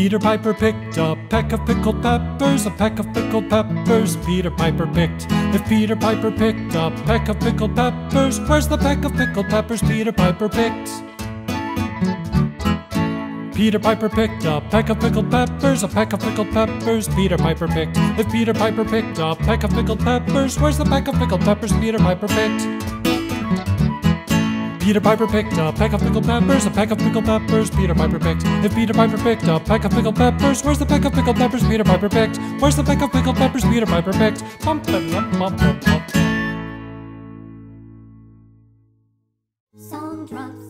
Peter Piper picked a peck of pickled peppers, a peck of pickled peppers Peter Piper picked. If Peter Piper picked a peck of pickled peppers, where's the peck of pickled peppers Peter Piper picked? Peter Piper picked a peck of pickled peppers, a peck of pickled peppers Peter Piper picked. If Peter Piper picked a peck of pickled peppers, where's the peck of pickled peppers Peter Piper picked? Peter Piper picked a peck of pickled peppers, a peck of pickled peppers Peter Piper picked. If Peter Piper picked a peck of pickled peppers, where's the peck of pickled peppers Peter Piper picked? Where's the peck of pickled peppers Peter Piper picked? Song drops.